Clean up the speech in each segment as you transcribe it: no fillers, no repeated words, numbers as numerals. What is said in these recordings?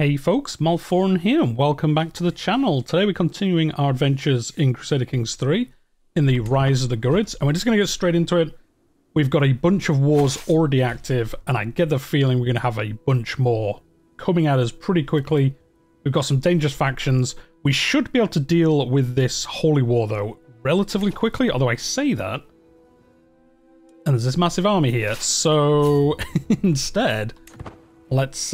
Hey folks, Malforian here and welcome back to the channel. Today we're continuing our adventures in Crusader Kings 3 in the Rise of the Gurids, and we're just going to get straight into it. We've got a bunch of wars already active, and I get the feeling we're going to have a bunch more coming at us pretty quickly. We've got some dangerous factions. We should be able to deal with this holy war though relatively quickly, although I say that, and there's this massive army here, so instead let's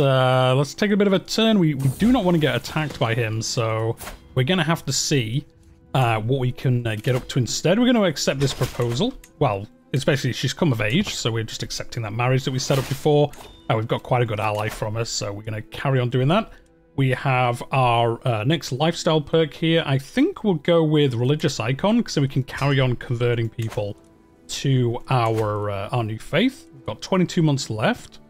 take a bit of a turn. We do not want to get attacked by him, so we're gonna have to see what we can get up to instead. We're gonna accept this proposal. Well, it's basically she's come of age, so we're just accepting that marriage that we set up before. We've got quite a good ally from us, so we're gonna carry on doing that. We have our next lifestyle perk here. I think we'll go with religious icon, so we can carry on converting people to our new faith. We've got 22 months left,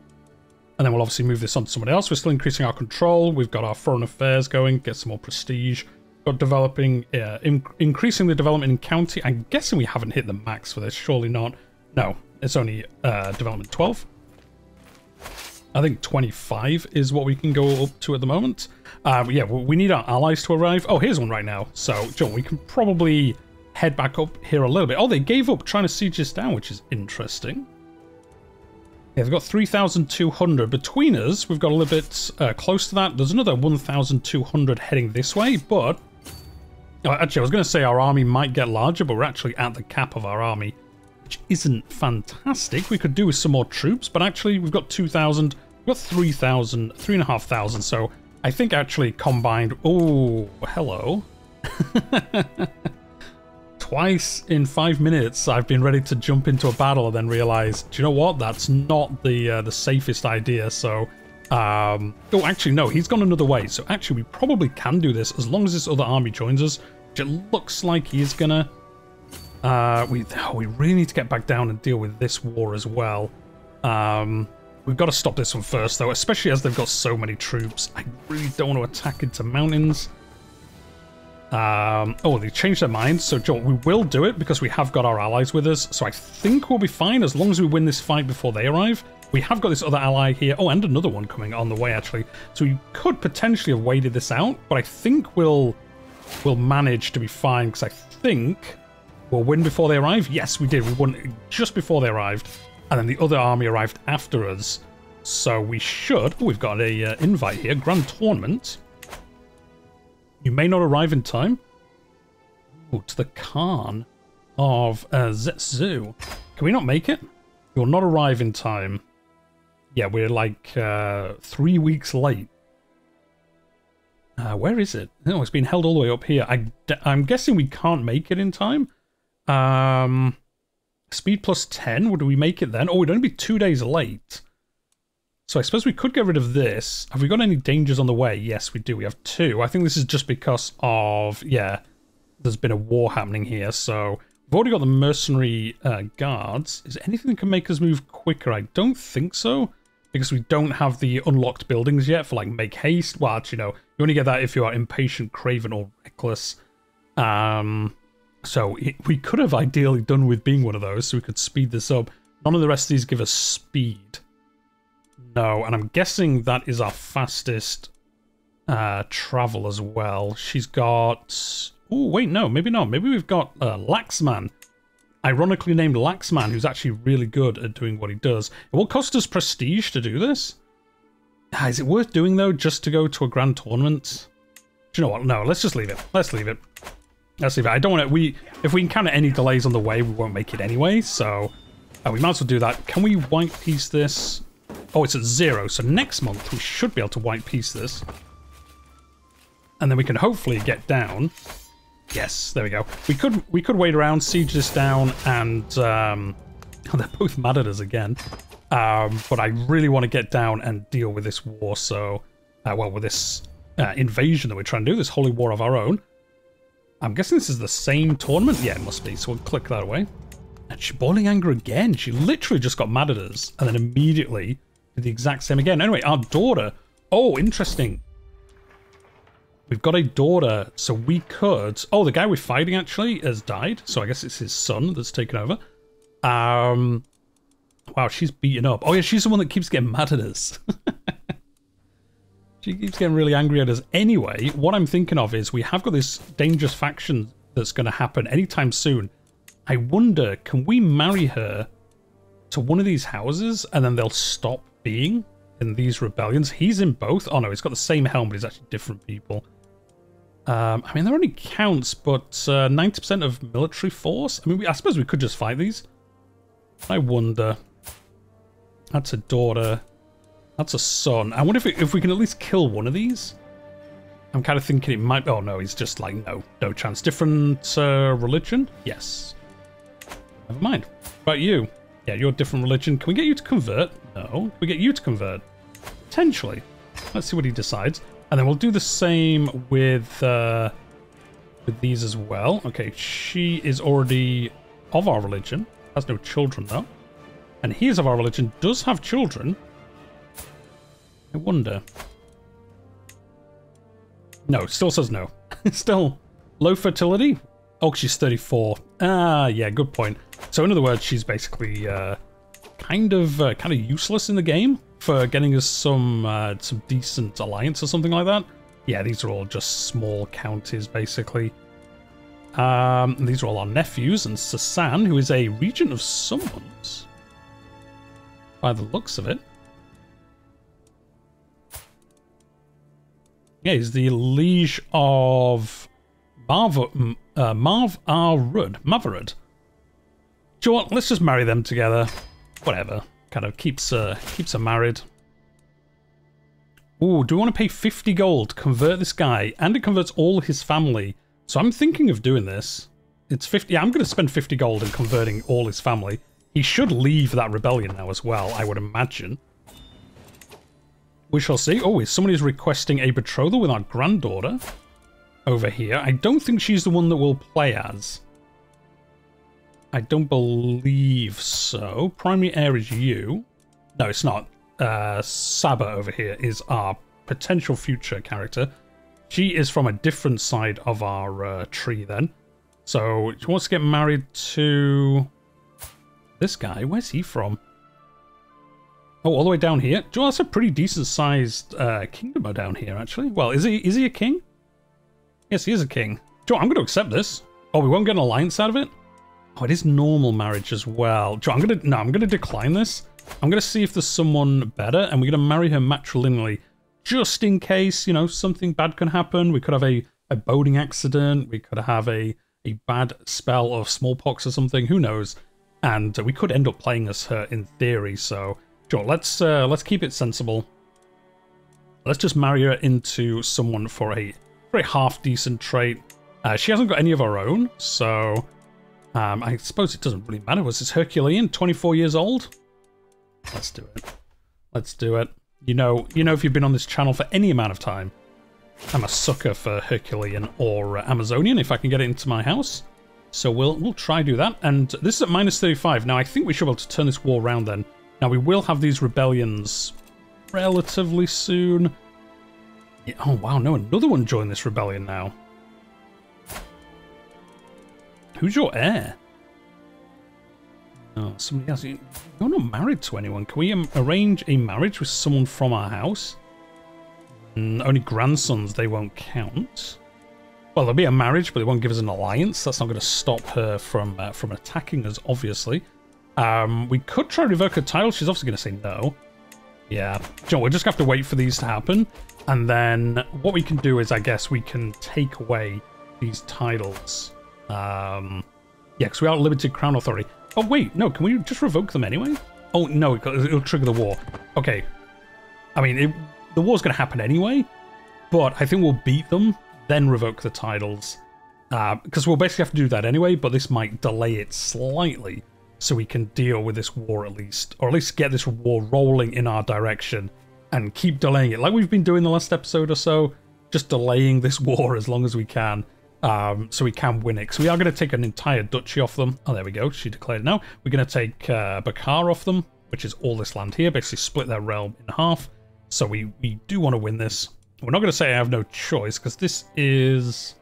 and then we'll obviously move this on to someone else. We're still increasing our control. We've got our foreign affairs going, get some more prestige. We've got developing, increasing the development in county. I'm guessing we haven't hit the max for this, surely not. No, it's only development 12. I think 25 is what we can go up to at the moment. Yeah, we need our allies to arrive. Oh, here's one right now. So, John, we can probably head back up here a little bit. Oh, they gave up trying to siege us down, which is interesting. Yeah, they've got 3,200. Between us, we've got a little bit close to that. There's another 1,200 heading this way, but... actually, I was going to say our army might get larger, but we're actually at the cap of our army, which isn't fantastic. We could do with some more troops, but actually we've got 2,000. We've got 3,000, 3,500, so I think actually combined... Oh, hello. Twice in 5 minutes, I've been ready to jump into a battle and then realize, do you know what? That's not the safest idea. So, oh, actually, no, he's gone another way. So actually, we probably can do this as long as this other army joins us, which it looks like he is gonna. We really need to get back down and deal with this war as well. We've got to stop this one first, though, especially as they've got so many troops. I really don't want to attack into mountains. Oh, they changed their minds, so Joel, we will do it because we have got our allies with us, so I think we'll be fine as long as we win this fight before they arrive. We have got this other ally here. Oh, and another one coming on the way, actually. So we could potentially have waited this out, but I think we'll manage to be fine because I think we'll win before they arrive. Yes, we did. We won just before they arrived, and then the other army arrived after us. So we should... Oh, we've got a invite here. Grand Tournament. You may not arrive in time. Oh, to the Khan of Zzoo. Can we not make it? You'll not arrive in time. Yeah, we're like 3 weeks late. Where is it? Oh, it's been held all the way up here. I'm guessing we can't make it in time. Speed plus 10. Would we make it then? Oh, we'd only be 2 days late. So I suppose we could get rid of this. Have we got any dangers on the way? Yes, we do. We have two. I think this is just because of, yeah, there's been a war happening here. So we've already got the mercenary guards. Is there anything that can make us move quicker? I don't think so, because we don't have the unlocked buildings yet for, like, make haste. Well, actually, no. You only get that if you are impatient, craven, or reckless. So we could have ideally done with being one of those so we could speed this up. None of the rest of these give us speed. No, and I'm guessing that is our fastest travel as well. She's got... Oh, wait, no, maybe not. Maybe we've got Laxman. Ironically named Laxman, who's actually really good at doing what he does. It will cost us prestige to do this. Is it worth doing, though, just to go to a grand tournament? Do you know what? No, let's just leave it. Let's leave it. Let's leave it. I don't want to... If we encounter any delays on the way, we won't make it anyway, so we might as well do that. Can we white piece this... Oh, it's at 0, so next month we should be able to white piece this. And then we can hopefully get down. Yes, there we go. We could wait around, siege this down, and they're both mad at us again. But I really want to get down and deal with this war, so... well, with this invasion that we're trying to do, this holy war of our own. I'm guessing this is the same tournament? Yeah, it must be, so we'll click that away. And she's boiling anger again. She literally just got mad at us, and then immediately... the exact same again. Anyway, our daughter. Oh, interesting. We've got a daughter, so we could... Oh, the guy we're fighting actually has died, so I guess it's his son that's taken over. Wow, she's beaten up. Oh yeah, she's the one that keeps getting mad at us. She keeps getting really angry at us. Anyway, what I'm thinking of is we have got this dangerous faction that's going to happen anytime soon. I wonder, can we marry her to one of these houses and then they'll stop being in these rebellions? He's in both. Oh no, he's got the same helm, but he's actually different people. I mean, they're only counts, but 90% of military force. I mean, I suppose we could just fight these. I wonder. That's a daughter. That's a son. I wonder if we can at least kill one of these. I'm kind of thinking it might... Oh, no, he's just like, no, no chance. Different religion? Yes. Never mind. What about you? Yeah, you're different religion. Can we get you to convert? No. Can we get you to convert? Potentially. Let's see what he decides. And then we'll do the same with these as well. Okay, she is already of our religion. Has no children, though. And he is of our religion. Does have children. I wonder. No, still says no. Still low fertility. Oh, she's 34. Ah, yeah, good point. So in other words, she's basically kind of useless in the game for getting us some decent alliance or something like that. Yeah, these are all just small counties basically. These are all our nephews and Sasan, who is a regent of someone's by the looks of it. Yeah, he's the liege of Marv al-Rudh. Mavarud. Do you know what? Let's just marry them together. Whatever. Kind of keeps her married. Ooh, do we want to pay 50 gold to convert this guy? And it converts all his family. So I'm thinking of doing this. It's 50. Yeah, I'm going to spend 50 gold in converting all his family. He should leave that rebellion now as well, I would imagine. We shall see. Oh, somebody is requesting a betrothal with our granddaughter over here. I don't think she's the one that we'll play as. I don't believe so. Primary heir is you. No, it's not. Saba over here is our potential future character. She is from a different side of our tree then. So she wants to get married to this guy. Where's he from? Oh, all the way down here? Joel, that's a pretty decent-sized kingdom down here, actually. Well, is he a king? Yes, he is a king. Joel, I'm going to accept this. Oh, we won't get an alliance out of it? Oh, it is normal marriage as well. Joel, I'm going to decline this. I'm going to see if there's someone better, and we're going to marry her matrilineally. Just in case, you know, something bad can happen. We could have a boating accident. We could have a bad spell of smallpox or something. Who knows? And we could end up playing as her in theory, so... Sure, let's keep it sensible. Let's just marry her into someone for a half-decent trait. She hasn't got any of her own, so I suppose it doesn't really matter. Was this Herculean, 24 years old? Let's do it. Let's do it. You know, if you've been on this channel for any amount of time, I'm a sucker for Herculean or Amazonian if I can get it into my house. So we'll try do that. And this is at minus 35. Now I think we should be able to turn this war around then. Now, we will have these rebellions relatively soon. Yeah, oh, wow, no, another one joined this rebellion now. Who's your heir? Oh, somebody else. You're not married to anyone. Can we arrange a marriage with someone from our house? Only grandsons, they won't count. Well, there'll be a marriage, but they won't give us an alliance. That's not going to stop her from attacking us, obviously. We could try to revoke her title. She's obviously going to say no. Yeah. Joe, we'll just have to wait for these to happen. And then what we can do is, I guess, we can take away these titles. Yeah, because we are limited crown authority. Oh, wait. No, can we just revoke them anyway? Oh, no. It'll trigger the war. Okay. I mean, the war's going to happen anyway. But I think we'll beat them, then revoke the titles. Because we'll basically have to do that anyway, but this might delay it slightly. So we can deal with this war at least, or at least get this war rolling in our direction and keep delaying it like we've been doing the last episode or so, just delaying this war as long as we can so we can win it. Because we are going to take an entire duchy off them. Oh, there we go. She declared now. We're going to take Bakar off them, which is all this land here, basically split their realm in half. So we do want to win this. We're not going to say I have no choice because this is...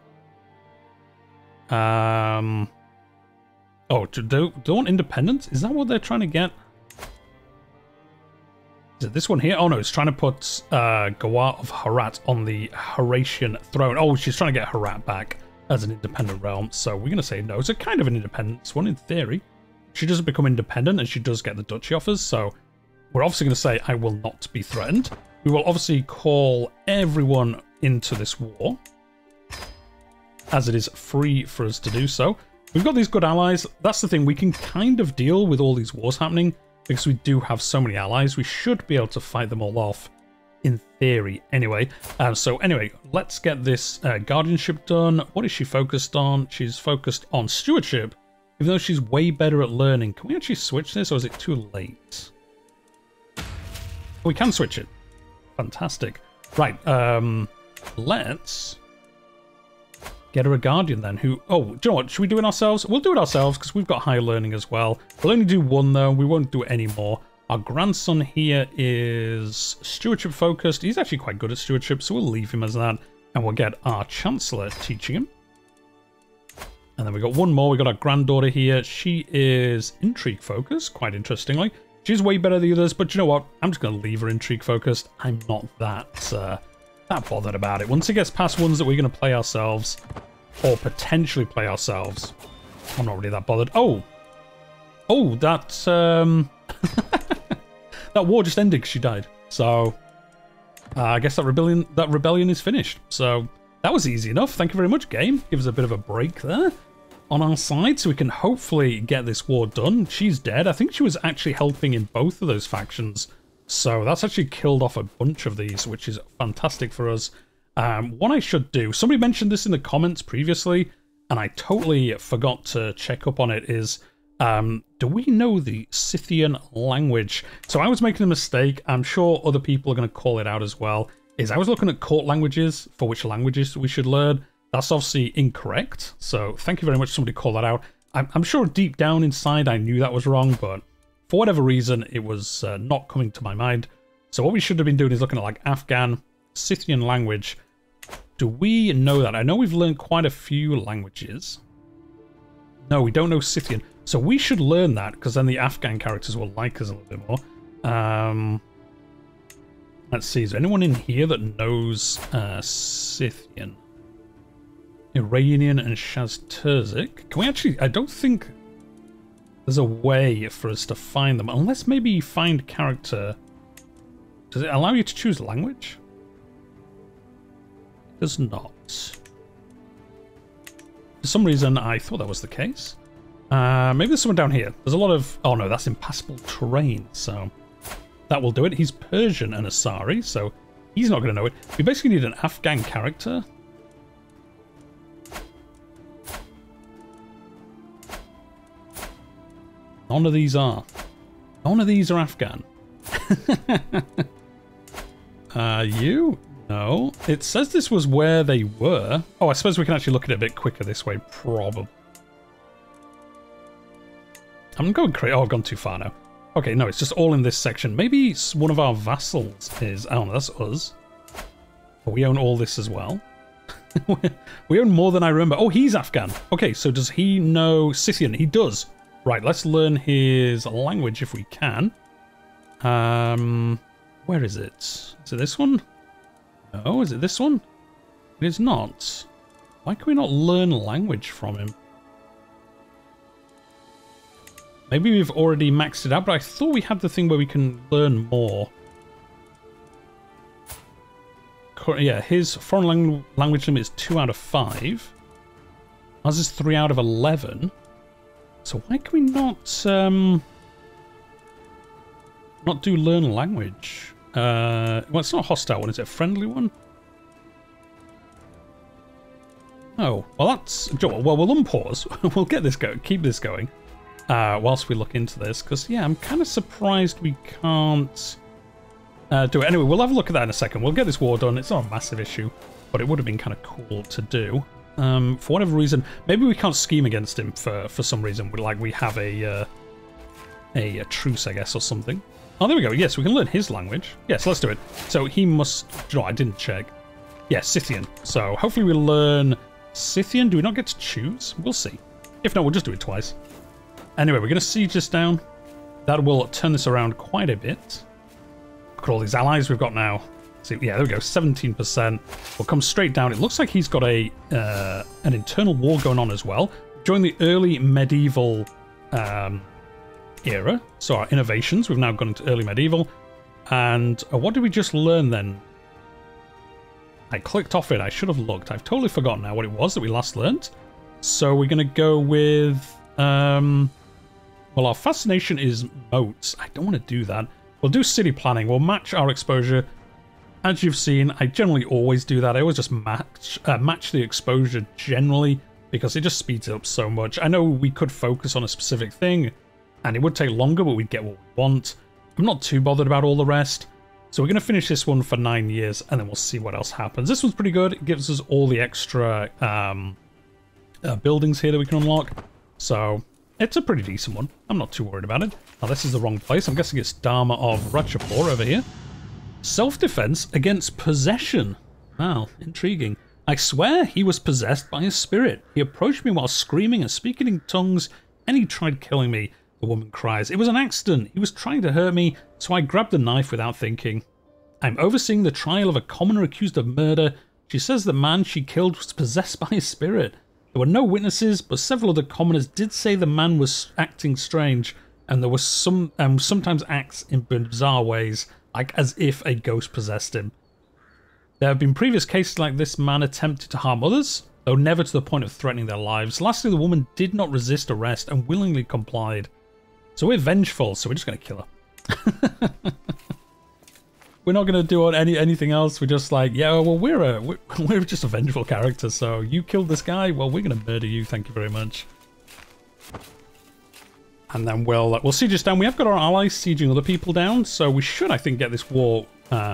Oh, do they want independence? Is that what they're trying to get? Is it this one here? Oh no, it's trying to put Gawar of Harat on the Haratian throne. Oh, she's trying to get Harat back as an independent realm, so we're going to say no. It's a kind of an independence one in theory. She doesn't become independent and she does get the duchy offers, so we're obviously going to say I will not be threatened. We will obviously call everyone into this war, as it is free for us to do so. We've got these good allies. That's the thing, we can kind of deal with all these wars happening because we do have so many allies. We should be able to fight them all off in theory anyway. So anyway, let's get this guardianship done. What is she focused on? She's focused on stewardship, even though she's way better at learning. Can we actually switch this, or is it too late? We can switch it. Fantastic. Right, let's get her a guardian then, who... Oh, do you know what? Should we do it ourselves? We'll do it ourselves because we've got high learning as well. We'll only do one though. We won't do any more. Our grandson here is stewardship focused. He's actually quite good at stewardship, so we'll leave him as that. And we'll get our chancellor teaching him. And then we've got one more. We've got our granddaughter here. She is intrigue focused, quite interestingly. She's way better than the others, but you know what? I'm just going to leave her intrigue focused. I'm not that that bothered about it. Once it gets past ones that we're going to play ourselves, or potentially play ourselves, I'm not really that bothered. Oh, that that war just ended because she died. So I guess that rebellion is finished. So that was easy enough. Thank you very much, game. Give us a bit of a break there on our side, so we can hopefully get this war done. She's dead. I think she was actually helping in both of those factions, so that's actually killed off a bunch of these, which is fantastic for us. What I should do, somebody mentioned this in the comments previously, and I totally forgot to check up on it, is do we know the Scythian language? So I was making a mistake. I'm sure other people are going to call it out as well, is I was looking at court languages for which languages we should learn. That's obviously incorrect, so thank you very much somebody called that out. I'm sure deep down inside I knew that was wrong, but for whatever reason it was not coming to my mind. So what we should have been doing is looking at like Afghan, Scythian language. Do we know that? I know we've learned quite a few languages. No, we don't know Scythian. So we should learn that, because then the Afghan characters will like us a little bit more. Let's see, is there anyone in here that knows Scythian? Iranian and Shasturzik. Can we actually... I don't think there's a way for us to find them. Unless maybe you find character. Does it allow you to choose language? It does not. For some reason, I thought that was the case. Maybe there's someone down here. There's a lot of... Oh no, that's impassable terrain. So that will do it. He's Persian and Asari, so he's not going to know it. We basically need an Afghan character. None of these are. None of these are Afghan. You? No. It says this was where they were. Oh, I suppose we can actually look at it a bit quicker this way, probably. I'm going crazy. Oh, I've gone too far now. Okay, no, it's just all in this section. Maybe one of our vassals is... Oh, no, that's us. But we own all this as well. We own more than I remember. Oh, he's Afghan. Okay, so does he know Scythian? He does. Right, let's learn his language if we can. Where is it? Is it this one? No, is it this one? It is not. Why can we not learn language from him? Maybe we've already maxed it out, but I thought we had the thing where we can learn more. Yeah, his foreign language limit is 2 out of 5. Ours is 3 out of 11. So why can we not do learn language? Well, it's not a hostile one, is it? A friendly one? Oh, well, that's... Well, we'll unpause. We'll get this going, keep this going, whilst we look into this. Because, yeah, I'm kind of surprised we can't do it. Anyway, we'll have a look at that in a second. We'll get this war done. It's not a massive issue, but it would have been kind of cool to do. For whatever reason, maybe we can't scheme against him for some reason. Like we have a truce, I guess, or something. Oh, there we go. Yes, we can learn his language. Yes, let's do it. So he must... No, I didn't check. Yeah, Scythian. So hopefully we'll learn Scythian. Do we not get to choose? We'll see. If not, we'll just do it twice. Anyway, we're going to siege this down. That will turn this around quite a bit. at all these allies we've got now. So yeah, there we go, 17%. We'll come straight down. It looks like he's got a an internal war going on as well. During the early medieval era, so our innovations, we've now gone into early medieval. And what did we just learn then? I clicked off it. I should have looked. I've totally forgotten now what it was that we last learned. So we're going to go with... well, our fascination is moats. I don't want to do that. We'll do city planning. We'll match our exposure. As you've seen, I generally always do that. I always just match the exposure generally because it just speeds it up so much. I know we could focus on a specific thing and it would take longer, but we'd get what we want. I'm not too bothered about all the rest. So we're going to finish this one for 9 years, and then we'll see what else happens. This one's pretty good. It gives us all the extra buildings here that we can unlock. So it's a pretty decent one. I'm not too worried about it. Now, this is the wrong place. I'm guessing it's Dharma of Ratchapur over here. Self-defense against possession. Wow, intriguing. I swear he was possessed by a spirit. He approached me while screaming and speaking in tongues, and he tried killing me. The woman cries, "It was an accident. He was trying to hurt me, so I grabbed the knife without thinking." I'm overseeing the trial of a commoner accused of murder. She says the man she killed was possessed by a spirit. There were no witnesses, but several other commoners did say the man was acting strange, and there was some sometimes acts in bizarre ways, like as if a ghost possessed him. There have been previous cases like this man attempted to harm others, though never to the point of threatening their lives. Lastly, the woman did not resist arrest and willingly complied. So we're vengeful, so we're just going to kill her. We're not going to do anything else. We're just like, yeah, well, we're just a vengeful character. So you killed this guy. Well, we're going to murder you. Thank you very much. And then we'll siege us down. We have got our allies sieging other people down. So we should, I think, get this war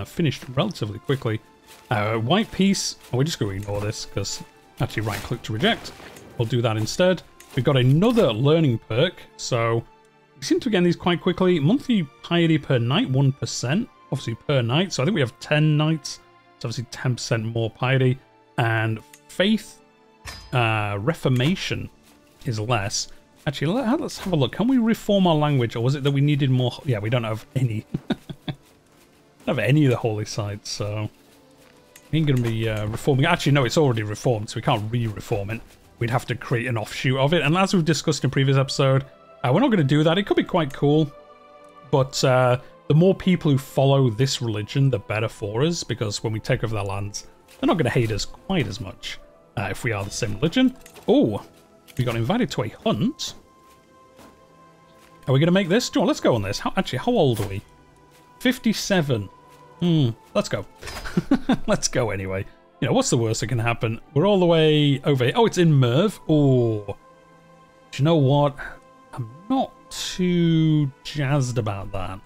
finished relatively quickly. White piece. Oh, we're just going to ignore this because actually right click to reject. We'll do that instead. We've got another learning perk. So... we seem to gain these quite quickly. Monthly piety per night, 1%, obviously per night. So I think we have 10 nights. It's obviously 10% more piety. And faith reformation is less. Actually, let's have a look. Can we reform our language? Or was it that we needed more? Yeah, we don't have any. Don't have any of the holy sites, so... we ain't going to be reforming. Actually, no, it's already reformed, so we can't re-reform it. We'd have to create an offshoot of it. And as we've discussed in a previous episode... we're not going to do that. It could be quite cool, but the more people who follow this religion, the better for us, because when we take over their lands, they're not going to hate us quite as much if we are the same religion. Oh, we got invited to a hunt. Are we going to make this? John, let's go on this. Actually, how old are we? 57. Let's go. Let's go anyway. You know, what's the worst that can happen? We're all the way over here. Oh, it's in Merv. Oh, do you know what? I'm not too jazzed about that.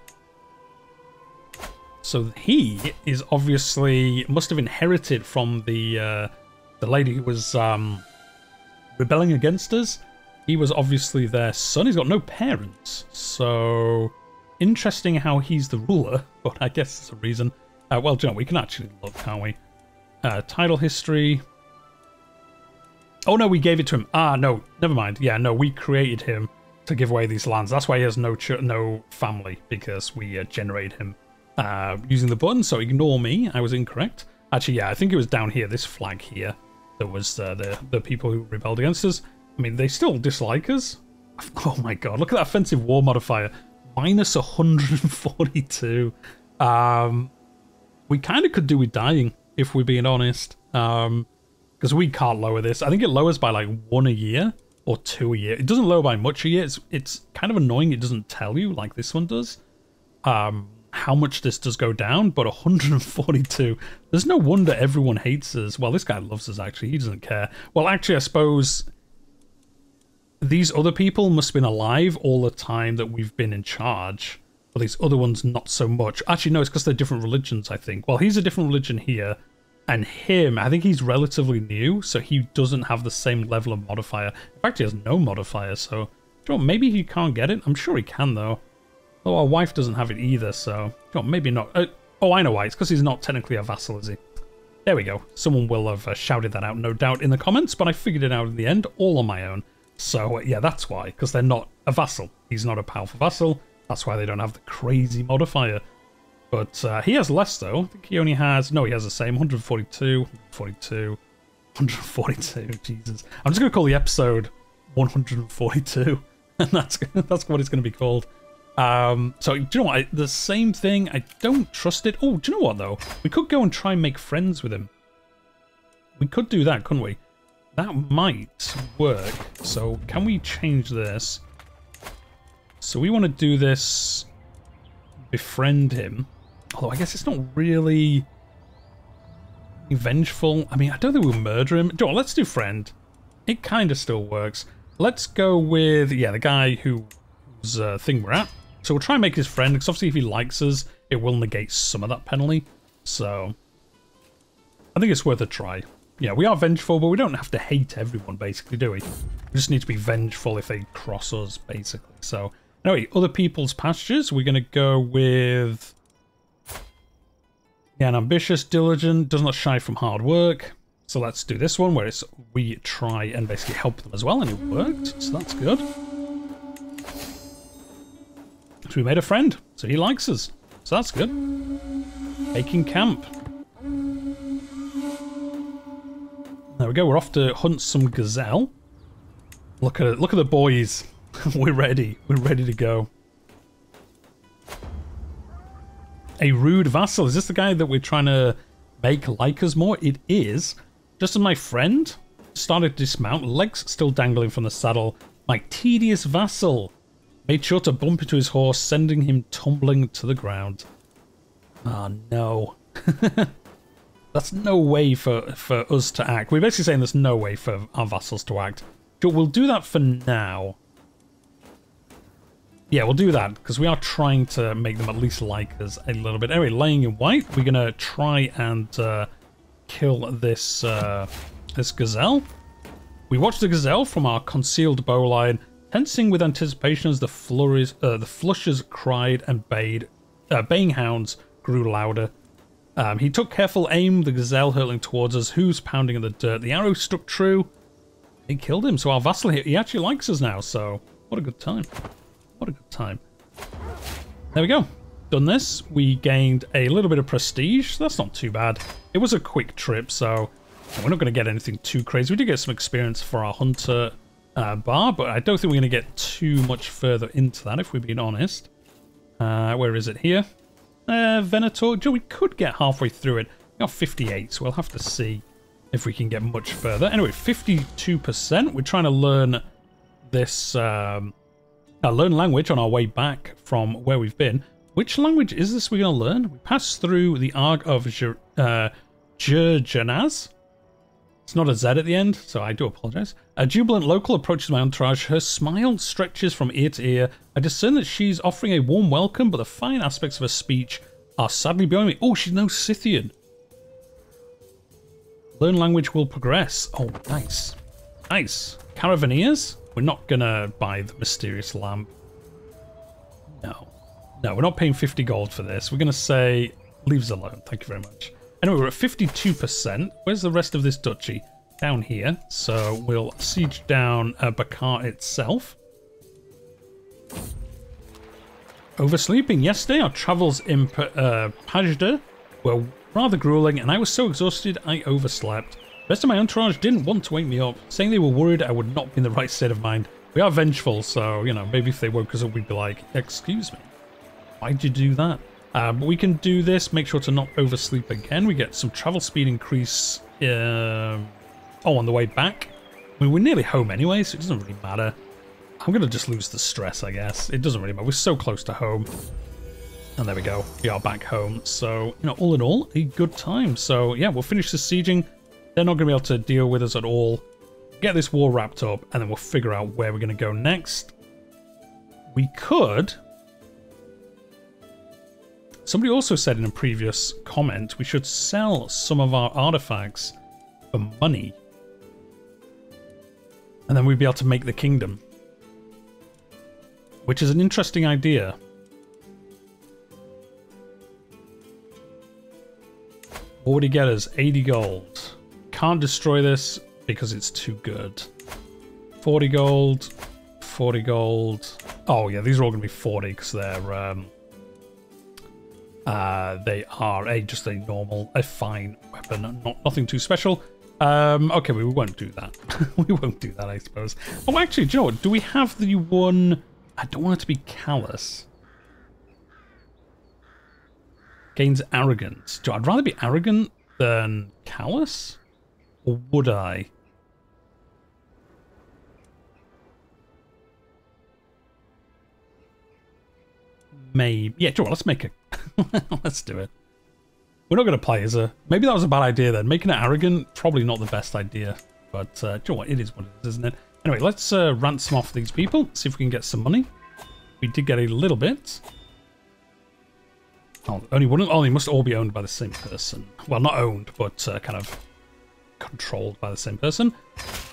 So he is obviously must have inherited from the lady who was rebelling against us. He was obviously their son. He's got no parents, so interesting how he's the ruler. But I guess there's a reason. Well, John, we can actually look, can't we? Title history. Oh no, we gave it to him. Ah, no, never mind. Yeah, no, we created him to give away these lands. That's why he has no family, because we generate him using the button. So ignore me, I was incorrect. Actually, yeah, I think it was down here, this flag here, that was the people who rebelled against us. I mean, they still dislike us. Oh my god, look at that offensive war modifier, minus 142. We kind of could do with dying, if we're being honest, because we can't lower this. I think it lowers by like 1 a year. Or 2 a year. It doesn't lower by much a year. It's kind of annoying it doesn't tell you, like this one does, how much this does go down, but 142. There's no wonder everyone hates us. Well, this guy loves us, actually. He doesn't care. Well, actually, I suppose these other people must have been alive all the time that we've been in charge, but these other ones not so much. Actually, no, it's because they're different religions, I think. Well, he's a different religion here. And him, I think he's relatively new, so he doesn't have the same level of modifier. In fact, he has no modifier, so... John, maybe he can't get it. I'm sure he can, though. Though our wife doesn't have it either, so... John, maybe not. Oh, I know why. It's because he's not technically a vassal, is he? There we go. Someone will have shouted that out, no doubt, in the comments, but I figured it out in the end, all on my own. So, yeah, that's why. Because they're not a vassal. He's not a powerful vassal. That's why they don't have the crazy modifier. But he has less, though. I think he only has... No, he has the same. 142, 142, 142. Jesus. I'm just going to call the episode 142. And that's what it's going to be called. So, do you know what? The same thing. I don't trust it. Oh, do you know what, though? We could go and try and make friends with him. We could do that, couldn't we? That might work. So, can we change this? So, we want to do this... Befriend him. Although, I guess it's not really... Vengeful. I mean, I don't think we'll murder him. Do you know what? Let's do friend. It kind of still works. Let's go with, yeah, the guy whose thing we're at. So we'll try and make his friend, because obviously if he likes us, it will negate some of that penalty. So I think it's worth a try. Yeah, we are vengeful, but we don't have to hate everyone, basically, do we? We just need to be vengeful if they cross us, basically. So anyway, other people's pastures, we're going to go with... Yeah, an ambitious, diligent, does not shy from hard work. So let's do this one where it's we try and basically help them as well, and it worked, so that's good. So we made a friend, so he likes us, so that's good. Making camp. There we go. We're off to hunt some gazelle. Look at it. Look at the boys. We're ready. We're ready to go. A rude vassal. Is this the guy that we're trying to make like us more? It is. Just as my friend started to dismount, legs still dangling from the saddle, my tedious vassal made sure to bump into his horse, sending him tumbling to the ground. Ah, no. That's no way for us to act. We're basically saying there's no way for our vassals to act. But we'll do that for now. Yeah, we'll do that, because we are trying to make them at least like us a little bit. Anyway, laying in white, we're going to try and kill this this gazelle. We watch the gazelle from our concealed bowline, tensing with anticipation as the flushers cried and bayed. Baying hounds grew louder. He took careful aim, the gazelle hurtling towards us, hooves pounding in the dirt. The arrow struck true. It killed him. So our vassal, he actually likes us now, so what a good time. What a good time. There we go. Done this. We gained a little bit of prestige. That's not too bad. It was a quick trip, so we're not going to get anything too crazy. We did get some experience for our hunter bar, but I don't think we're going to get too much further into that, if we're being honest. Where is it here? Venator. Joe, we could get halfway through it. We got 58, so we'll have to see if we can get much further. Anyway, 52%. We're trying to learn this... learn language on our way back from where we've been. Which language is this we're going to learn? We pass through the Arg of Jurjanaz. It's not a Z at the end, so I do apologize. A jubilant local approaches my entourage. Her smile stretches from ear to ear. I discern that she's offering a warm welcome, but the fine aspects of her speech are sadly beyond me. Oh, she's no Scythian. Learn language will progress. Oh, nice. Nice. Caravaneers. We're not going to buy the mysterious lamp. No. No, we're not paying 50 gold for this. We're going to say, leave us alone. Thank you very much. Anyway, we're at 52%. Where's the rest of this duchy? Down here. So we'll siege down Bakar itself. Oversleeping. Yesterday, our travels in Pajda were rather grueling, and I was so exhausted I overslept. The rest of my entourage didn't want to wake me up, saying they were worried I would not be in the right state of mind. We are vengeful, so, you know, maybe if they woke us up, we'd be like, excuse me, why'd you do that? But we can do this, make sure to not oversleep again. We get some travel speed increase on the way back. I mean, we're nearly home anyway, so it doesn't really matter. I'm going to just lose the stress, I guess. It doesn't really matter. We're so close to home. And there we go. We are back home. So, you know, all in all, a good time. So, yeah, we'll finish the sieging. They're not going to be able to deal with us at all. Get this war wrapped up, and then we'll figure out where we're going to go next. We could... Somebody also said in a previous comment, we should sell some of our artifacts for money. And then we'd be able to make the kingdom. Which is an interesting idea. What would he get us? 80 gold. Can't destroy this because it's too good. 40 gold, 40 gold. Oh yeah, these are all going to be 40 because they're They are just a normal, fine weapon, nothing too special. Okay, we won't do that. We won't do that, I suppose. Oh, actually, do you know what? Do we have the one? I don't want it to be callous. Gains arrogance. I'd rather be arrogant than callous, or would I? Maybe. Yeah, do you know what? Let's make it. Let's do it. We're not going to play as a... Maybe that was a bad idea then. Making it arrogant, probably not the best idea. But do you know what? It is what it is, isn't it? Anyway, let's ransom off these people. See if we can get some money. We did get a little bit. Oh, only one. Oh, they must all be owned by the same person. Well, not owned, but kind of controlled by the same person.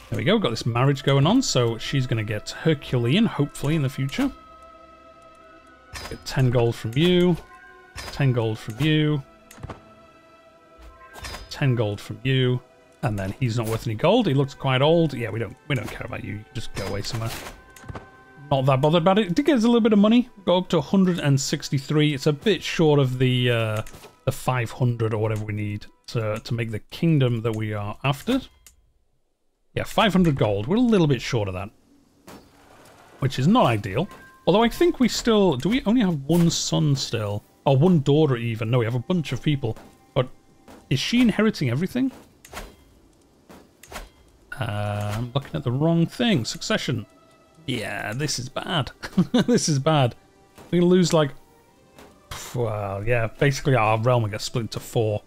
There we go. We've got this marriage going on. So she's going to get Herculean, hopefully, in the future. Get 10 gold from you. 10 gold from you. 10 gold from you, and then he's not worth any gold. He looks quite old. Yeah, we don't care about you. You can just go away somewhere. Not that bothered about it. Did get us a little bit of money. Got up to 163. It's a bit short of the 500 or whatever we need to make the kingdom that we are after. Yeah, 500 gold. We're a little bit short of that, which is not ideal. Although I think we still do. We only have one son still, or one daughter even. No, we have a bunch of people. Is she inheriting everything? I'm looking at the wrong thing. Succession. Yeah, this is bad. This is bad. We lose like... Well, yeah, basically our realm will get split into 4.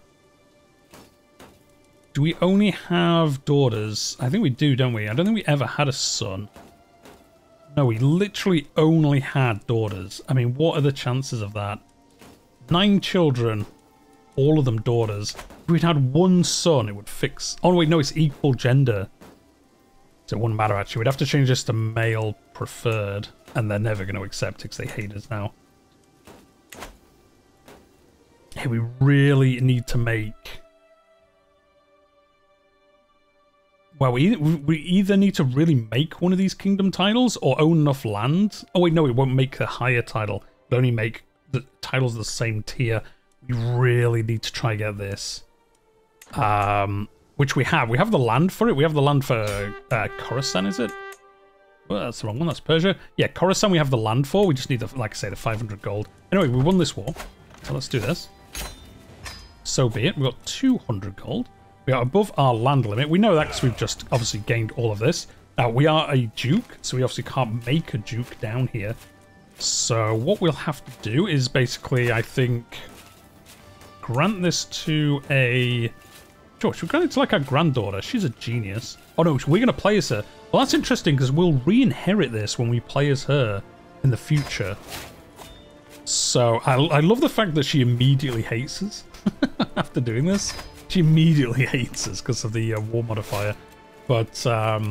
Do we only have daughters? I think we do, don't we? I don't think we ever had a son. No, we literally only had daughters. I mean, what are the chances of that? 9 children... all of them daughters. If we'd had one son, it would fix... Oh, wait, no, it's equal gender. So it wouldn't matter, actually. We'd have to change this to male preferred, and they're never going to accept it because they hate us now. Hey, we really need to make... Well, we either need to really make one of these kingdom titles or own enough land. Oh, wait, no, it won't make the higher title. It'll only make the titles of the same tier. We really need to try get this, which we have. We have the land for it. We have the land for Khorasan, is it? Well, that's the wrong one. That's Persia. Yeah, Khorasan we have the land for. We just need, like I say, the 500 gold. Anyway, we won this war, so let's do this. So be it. We've got 200 gold. We are above our land limit. We know that because we've just obviously gained all of this. Now, we are a duke, so we obviously can't make a duke down here. So what we'll have to do is basically, I think... grant this to a... George, we'll grant it to like our granddaughter. She's a genius. Oh no, we're going to play as her. Well, that's interesting because we'll re-inherit this when we play as her in the future. So I love the fact that she immediately hates us after doing this. She immediately hates us because of the war modifier. But I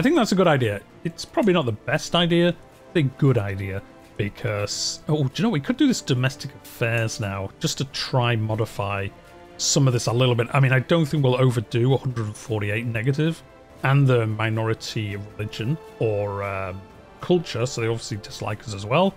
think that's a good idea. It's probably not the best idea. It's a good idea. Because, oh, do you know, we could do this domestic affairs now, just to try modify some of this a little bit. I mean, I don't think we'll overdo 148 negative and the minority religion or culture, so they obviously dislike us as well.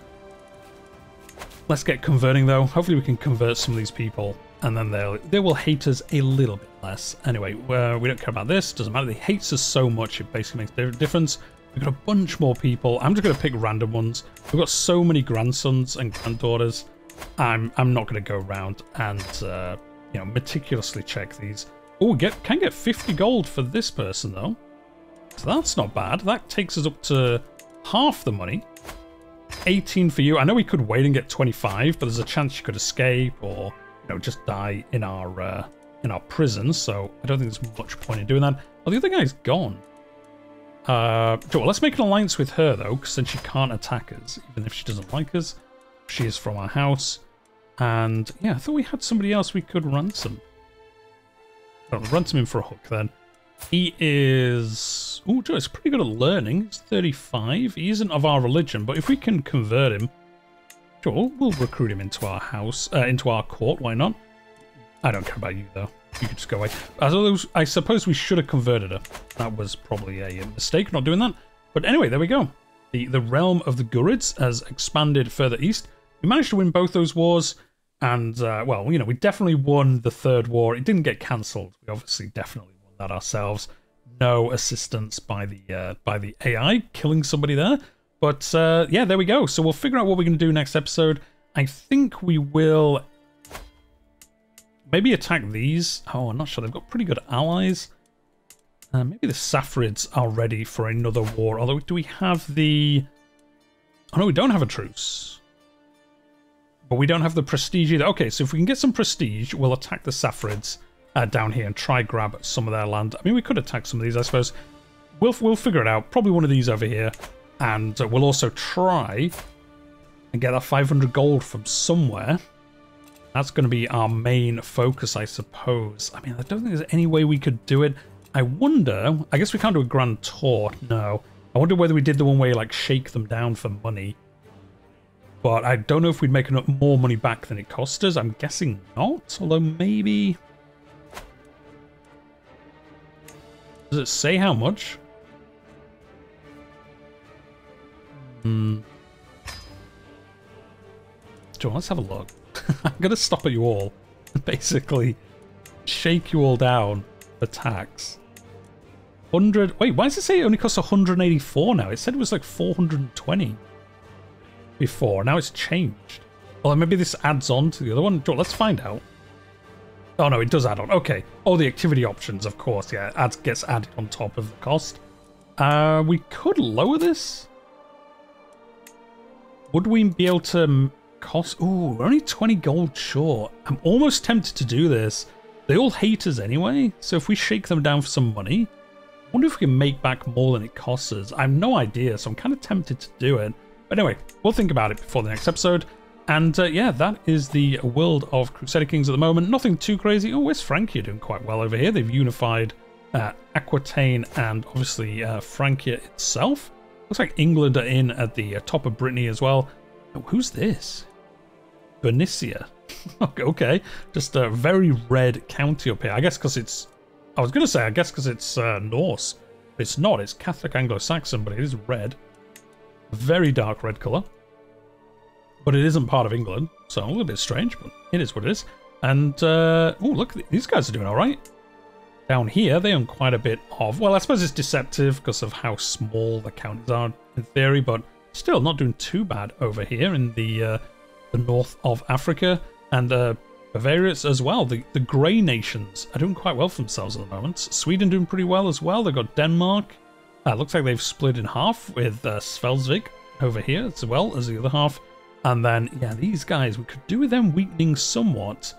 Let's get converting, though. Hopefully we can convert some of these people, and then they will hate us a little bit less. Anyway, we don't care about this. Doesn't matter. They hate us so much, it basically makes no difference. We've got a bunch more people. I'm just going to pick random ones. We've got so many grandsons and granddaughters. I'm not going to go around and you know, meticulously check these. Oh, can get 50 gold for this person though. So that's not bad. That takes us up to half the money. 18 for you. I know we could wait and get 25, but there's a chance you could escape or, you know, just die in our prison. So I don't think there's much point in doing that. Oh, the other guy's gone. Well, let's make an alliance with her though, because then she can't attack us, even if she doesn't like us. She is from our house, and yeah, I thought we had somebody else we could ransom. Oh, ransom him for a hook then. He is... Oh, Joe, he's pretty good at learning. He's 35. He isn't of our religion, but if we can convert him, sure, we'll recruit him into our house, into our court. Why not? I don't care about you though. You could just go away. I suppose we should have converted her. That was probably a mistake, not doing that. But anyway, there we go. The realm of the Gurids has expanded further east. We managed to win both those wars, and, well, you know, we definitely won the third war. It didn't get cancelled. We obviously definitely won that ourselves. No assistance by the AI killing somebody there. But, yeah, there we go. So we'll figure out what we're going to do next episode. I think we will maybe attack these. Oh, I'm not sure. They've got pretty good allies. Maybe the Safrids are ready for another war. Although, do we have the... Oh, no, we don't have a truce. But we don't have the prestige either. Okay, so if we can get some prestige, we'll attack the Safrids down here and try grab some of their land. I mean, we could attack some of these, I suppose. We'll figure it out. Probably one of these over here. And we'll also try and get that 500 gold from somewhere. That's going to be our main focus, I suppose. I mean, I don't think there's any way we could do it. I wonder... I guess we can't do a grand tour, no. I wonder whether we did the one where you, like, shake them down for money. But I don't know if we'd make enough more money back than it cost us. I'm guessing not, although maybe... Does it say how much? Hmm. John, let's have a look. I'm going to stop at you all. Basically, shake you all down for tax. 100... Wait, why does it say it only costs 184 now? It said it was like 420 before. Now it's changed. Well, maybe this adds on to the other one. John, let's find out. Oh, no, it does add on. Okay. Oh, the activity options, of course. Yeah, it gets added on top of the cost. We could lower this. Would we be able to cost... Ooh, we're only 20 gold short. I'm almost tempted to do this. They all hate us anyway, so if we shake them down for some money, I wonder if we can make back more than it costs us. I have no idea, so I'm kind of tempted to do it. But anyway, we'll think about it before the next episode. And yeah, that is the world of Crusader Kings at the moment. Nothing too crazy. Oh, West Frankia doing quite well over here. They've unified Aquitaine and obviously Frankia itself. Looks like England are in at the top of Brittany as well. Oh, who's this? Bernicia. Okay, just a very red county up here. I guess because it's... I was going to say, I guess because it's Norse. But it's not. It's Catholic Anglo-Saxon, but it is red. Very dark red colour. But it isn't part of England, so a little bit strange, but it is what it is. And, oh, look, these guys are doing all right. Down here, they own quite a bit of... Well, I suppose it's deceptive because of how small the counties are in theory, but still not doing too bad over here in the north of Africa. And Bavaria as well. The grey nations are doing quite well for themselves at the moment. Sweden doing pretty well as well. They've got Denmark. Looks like they've split in half with Svelzwick over here as well as the other half. And then, yeah, these guys, we could do with them weakening somewhat.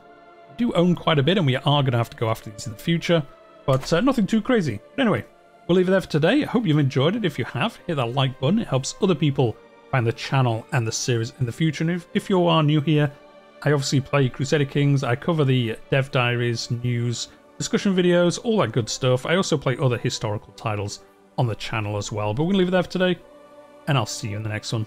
We do own quite a bit, and we are going to have to go after these in the future. But nothing too crazy. But anyway, we'll leave it there for today. I hope you've enjoyed it. If you have, hit that like button. It helps other people find the channel and the series in the future. And if you are new here, I obviously play Crusader Kings. I cover the dev diaries, news, discussion videos, all that good stuff. I also play other historical titles on the channel as well. But we'll leave it there for today, and I'll see you in the next one.